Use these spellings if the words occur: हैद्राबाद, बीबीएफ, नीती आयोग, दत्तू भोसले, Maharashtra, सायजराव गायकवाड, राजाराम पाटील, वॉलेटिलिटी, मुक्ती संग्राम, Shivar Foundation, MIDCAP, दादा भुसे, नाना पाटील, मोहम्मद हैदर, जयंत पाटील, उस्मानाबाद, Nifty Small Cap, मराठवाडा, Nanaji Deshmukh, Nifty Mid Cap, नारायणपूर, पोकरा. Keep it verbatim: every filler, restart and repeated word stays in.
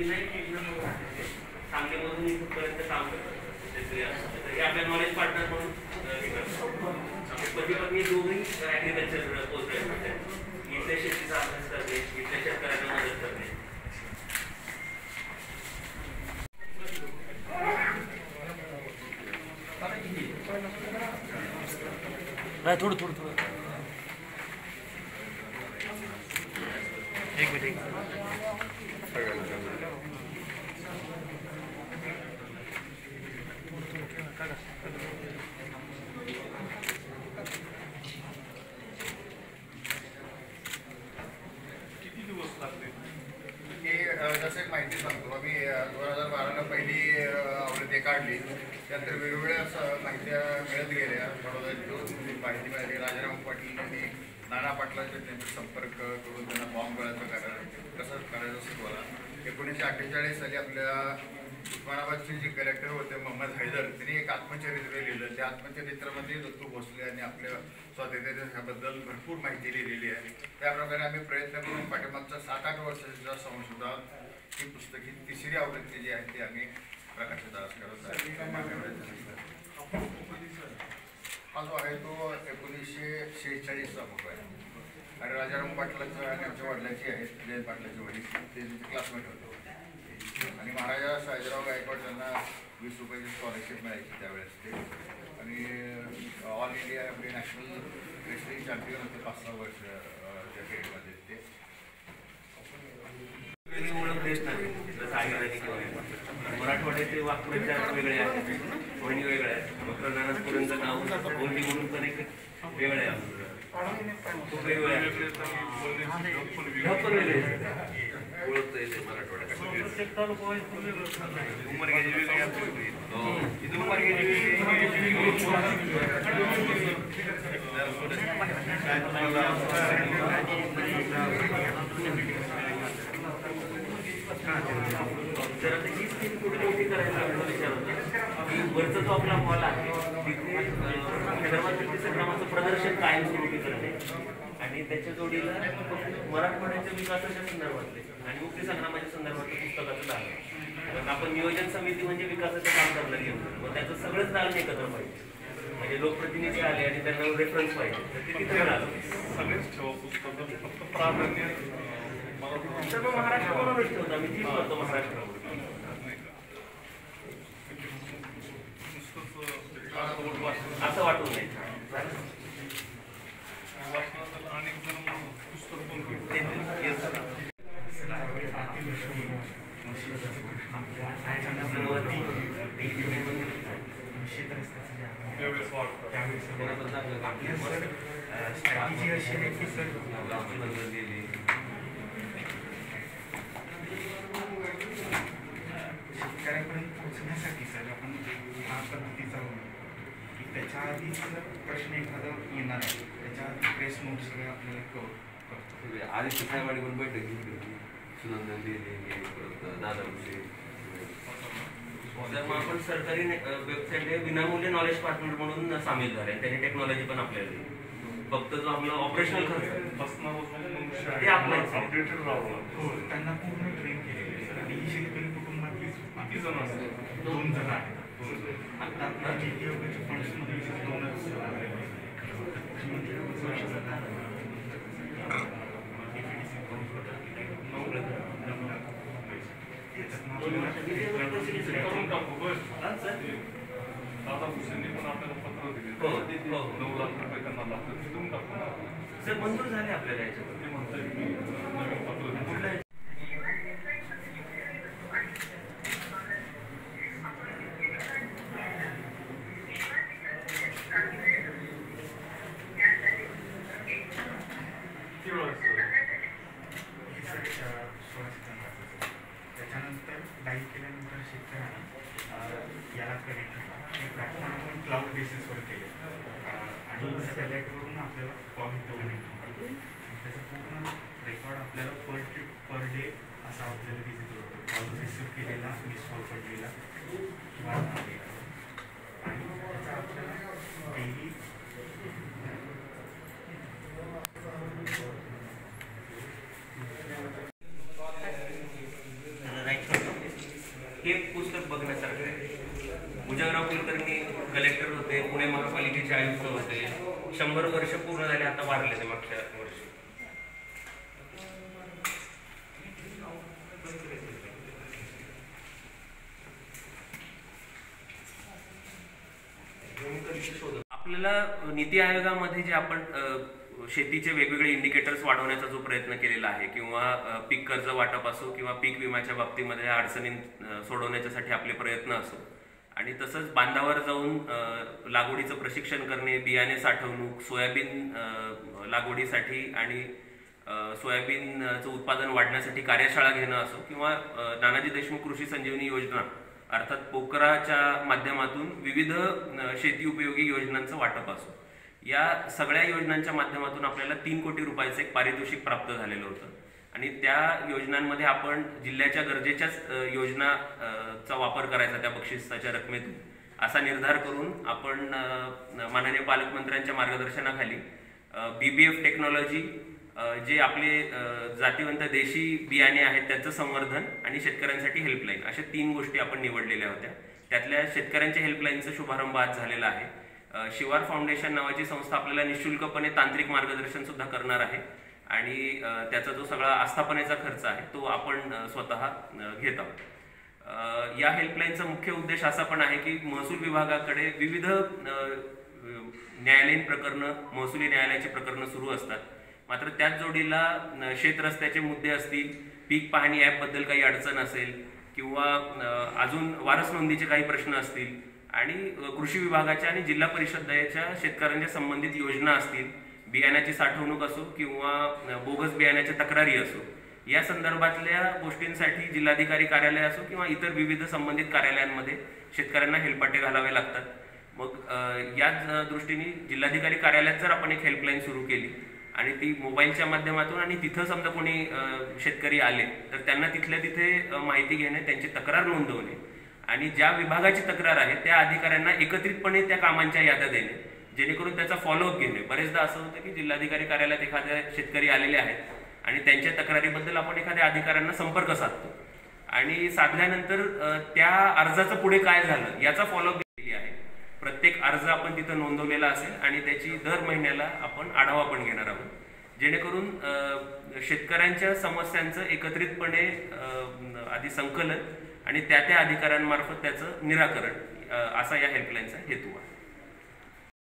थोड़ा थोड़ा थोड़ा एक मिनट किती दिवस लागले की जसे माहिती सांगतो आम्ही दोन हजार बारा ला पहिली आवृत्ती काढली त्यानंतर वेगवेगळ्या माहित्या मिळत गेल्या माहिती मिळाली राजाराम पाटील यांनी नाना पाटलांचे त्यांनी संपर्क करून त्यांना बॉम्ब गळाचं कारण कसं करायचं सुरुवाला एकोणीसशे अठ्ठेचाळीस साली आपल्या उस्मानाबादचे जे कलेक्टर होते मोहम्मद हैदर त्यांनी एक आत्मचरित्र लिहिलं त्या आत्मचरित्रामध्ये दत्तू भोसले यांनी आपल्या स्वातंत्र्याबद्दल भरपूर माहिती लिहिलेली आहे त्याप्रकारे आम्ही प्रयत्न करून पाठीमागचा सात आठ वर्षाचा संशोधन ही पुस्तक ही तिसरी आवृत्ती जी आहे ती आम्ही प्रकाशित करत आहे। हा जो आहे तो एकोणीसशे शेहेचाळीसचा फोटो आहे आणि राजाराम पाटलाचं आणि आमच्या वडिलाची आहे जयंत पाटलाची वडील ते क्लासमेट होतो आणि महाराजा सायजराव गायकवाड त्यांना वीस रुपयाची स्कॉलरशिप मिळायची त्यावेळेस ते आणि ऑल इंडिया आपले नॅशनल रेसलिंग चॅम्पियन होते पाच सहा वर्ष त्या पिरियडमध्ये ते मराठवाड्याचे वाक्प्रचार वेगळे आहेत वही वेगळा आहे डॉक्टर नारायणपुरेंचं नाव बोलली म्हणून पण एक वेगळा आहे तो वेगळा आहे बोलतो येते मराठवाड्यात उमरगेजी वेगळी आहे हो इथे उमरगेजी वेगळी वरचा जो आपला हॉल आहे तिथे हैदराबाद ग्रामाचं प्रदर्शन कायम सुरू करते आणि त्याच्या जोडीला मराठवाड्याच्या विकासाच्या संदर्भातले आणि मुक्ती संग्रामाच्या संदर्भातले पुस्तकाचं आहे कारण आपण नियोजन समिती म्हणजे विकासाचं काम करायला घेऊ मग त्याचं सगळंच दालन एकत्र पाहिजे म्हणजे लोकप्रतिनिधी आले आणि त्यांना रेफरन्स पाहिजे तर ते तिथे राहतं सगळेच ठेवा पुस्तकं फक्त प्राधान्य सर्व महाराष्ट्राबरोबर ठेवतो आम्ही तीच करतो महाराष्ट्राबरोबर असं वाटू नये स्ट्रॅटेजी अशी आहे की सर शेतकऱ्यापर्यंत पोहोचण्यासाठी सर आपण हा पद्धतीचा त्याच्या आधी सर प्रश्न एखादा येणार आहे त्याच्या आधी प्रेस नोट सगळं आपल्याला कव्हर करतो आधी साहेबांनी पण बैठक घेतली होती सुनंदन दिलेली परत दादा भुसे त्यामुळे आपण सरकारी वेबसाईट हे विनामूल्य नॉलेज पार्टनर म्हणून सामील झाले त्याने टेक्नॉलॉजी पण आपल्याला दिली फक्त जो आपला ऑपरेशनल खर्च बसणार होतो ते आपल्याला अपडेटेड राहावं त्यांना पूर्ण ट्रेन केलेली आहे आणि ही शेतकरी कुटुंबातली किती जण असतात दोन जण आहेत आता आता जीडीओ के फंक्शन में से दोनों दादा भुसेंनी पण आपल्याला पत्र दिले नऊ लाख रुपये त्यांना लागतात तिथून टाकून सर मंजूर झाले आपल्याला याच्यात ते म्हणतात की नवीन पत्र कुठलं right कलेक्टर होते, पुणे महापालिकेचे आयुक्त होते, शंभर वर्ष पूर्ण झाले, आता वारले ते मागच्या वर्षी. आपल्याला नीती आयोगामध्ये जे आपण शेतीचे वेगवेगळे इंडिकेटर्स वाढवण्याचा जो प्रयत्न केलेला आहे किंवा पीक कर्ज वाटप असो किंवा पीक विम्याच्या बाबतीमध्ये अडचणी सोडवण्यासाठी आपले प्रयत्न असो आणि तसंच बांधावर जाऊन लागवडीचं प्रशिक्षण करणे, बियाणे साठवणूक, सोयाबीन लागवडीसाठी आणि सोयाबीनचं उत्पादन वाढण्यासाठी कार्यशाळा घेणं असो किंवा नानाजी देशमुख कृषी संजीवनी योजना अर्थात पोकराच्या माध्यमातून विविध शेती उपयोगी योजनांचं वाटप असो, या सगळ्या योजनांच्या माध्यमातून आपल्याला तीन कोटी रुपयाचं एक पारितोषिक प्राप्त झालेलं होतं आणि त्या योजनांमध्ये आपण जिल्ह्याच्या गरजेच्याच योजनाचा वापर करायचा त्या बक्षिसाच्या रकमेतून असा निर्धार करून आपण माननीय पालकमंत्र्यांच्या मार्गदर्शनाखाली बीबीएफ टेक्नॉलॉजी जे आपले जातीवंत देशी बियाणे आहेत त्यांचं संवर्धन आणि शेतकऱ्यांसाठी हेल्पलाईन अशा तीन गोष्टी आपण निवडलेल्या होत्या. त्यातल्या शेतकऱ्यांच्या हेल्पलाईनचा शुभारंभ आज झालेला आहे. शिवार फाउंडेशन नावाची संस्था आपल्याला निशुल्कपणे तांत्रिक मार्गदर्शन सुद्धा करणार आहे आणि त्याचा जो सगळा आस्थापनेचा खर्च आहे तो आपण स्वतः घेत आहोत. या हेल्पलाईनचा मुख्य उद्देश असा पण आहे की महसूल विभागाकडे विविध न्यायालयीन प्रकरणं, महसुली न्यायालयाची प्रकरणं सुरू असतात, मात्र त्याच जोडीला शेत रस्त्याचे मुद्दे असतील, पीक पाहणी ॲपबद्दल काही अडचण असेल किंवा अजून वारस नोंदीचे काही प्रश्न असतील आणि कृषी विभागाच्या आणि जिल्हा परिषदेच्या शेतकऱ्यांच्या संबंधित योजना असतील, बियाण्याची साठवणूक असो किंवा बोगस बियाण्याच्या तक्रारी असो, या संदर्भातल्या गोष्टींसाठी जिल्हाधिकारी कार्यालय असो किंवा इतर विविध संबंधित कार्यालयांमध्ये शेतकऱ्यांना हेलपाटे घालावे लागतात. मग याच दृष्टीने जिल्हाधिकारी कार्यालयात जर आपण एक हेल्पलाईन सुरू केली आणि ती मोबाईलच्या माध्यमातून आणि तिथं समजा कोणी शेतकरी आले तर त्यांना तिथल्या तिथे माहिती घेणे, त्यांची तक्रार नोंदवणे आणि ज्या विभागाची तक्रार आहे त्या अधिकाऱ्यांना एकत्रितपणे त्या कामांच्या याद्या देणे, जेणेकरून त्याचा फॉलोअप घेणे. बरेचदा असं होतं की जिल्हाधिकारी कार्यालयात एखाद्या शेतकरी आलेले आहेत आणि त्यांच्या तक्रारीबद्दल आपण एखाद्या अधिकाऱ्यांना संपर्क साधतो आणि साधल्यानंतर त्या अर्जाचं पुढे काय झालं याचा फॉलोअप घेतलेली आहे. प्रत्येक अर्ज आपण तिथं नोंदवलेला असेल आणि त्याची दर महिन्याला आपण आढावा पण घेणार आहोत, जेणेकरून शेतकऱ्यांच्या समस्यांचं एकत्रितपणे आधी संकलन आणि त्या त्या अधिकाऱ्यांमार्फत त्याचं निराकरण असा या हेल्पलाईनचा हेतू आहे.